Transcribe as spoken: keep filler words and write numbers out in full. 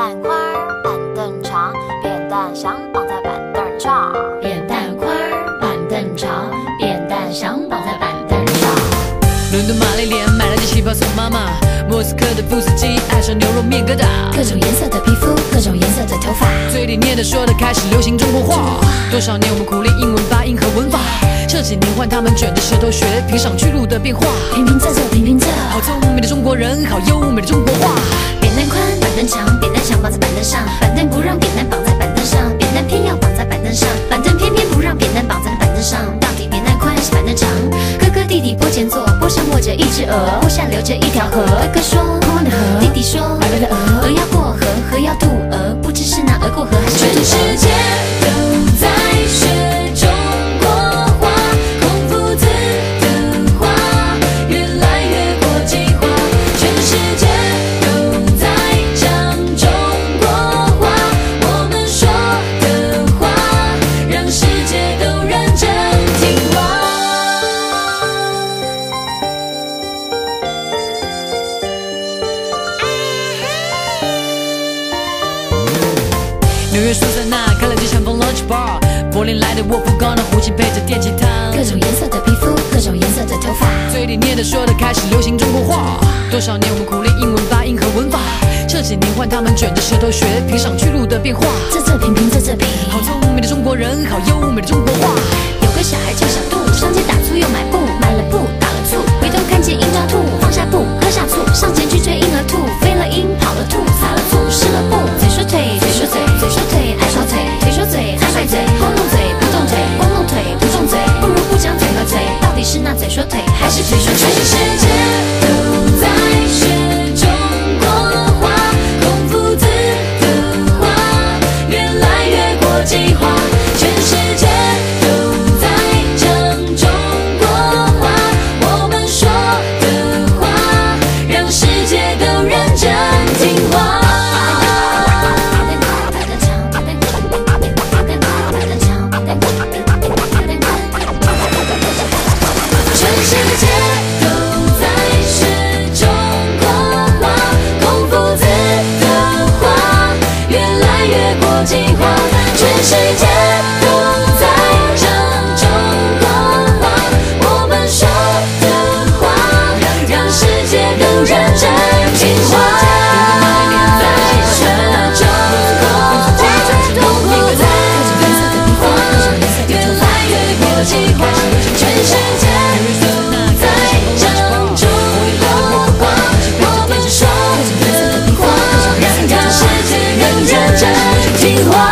蛋宽儿板凳长，扁担想绑在板凳上。扁担宽儿板凳长，扁担想绑在板凳上。伦敦玛丽莲买了件旗袍送妈妈，莫斯科的布斯基爱上牛肉面疙瘩。各种颜色的皮肤，各种颜色的头发，嘴里念的说的开始流行中国话。多少年我们苦练英文发音和文法。 这几年换他们卷着舌头学，评赏去路的变化。评评这这，评评这，好聪明的中国人，好优美的中国话。扁担宽，板凳长，扁担想绑在板凳上，板凳不让扁担绑在板凳上，扁担偏要绑在板凳上，板凳偏偏不让扁担绑在板凳上。到底扁担宽还是板凳长？哥哥弟弟坡前坐，坡上卧着一只鹅，坡下流着一条河。哥哥说过了河，弟弟说来了鹅，鹅要过河，河要渡鹅，不知是哪鹅过河还是全世界都在学。 柏林来的沃夫冈的胡琴配着电吉他，各种颜色的皮肤，各种颜色的头发，嘴里念的说的开始流行中国话。多少年我们苦练英文发音和文法，这几年换他们卷着舌头学，评赏去路的变化。这这评评这这评，好聪明的中国人，好优美的中国话。有个小孩叫小杜，上街打醋又买布，买了布打了醋，回头看见樱桃兔，放下布喝下醋，上前去追婴儿兔，飞了鹰跑了兔，撒了醋湿了布，嘴说腿嘴说嘴嘴说腿爱说腿。 嘴爱甩嘴，光动嘴不动腿，光动腿不动嘴，不如不讲嘴和嘴，到底是那嘴说腿，还是嘴说腿？全世界都在学中国话，孔夫子的话越来越国际化，全世界。 听话。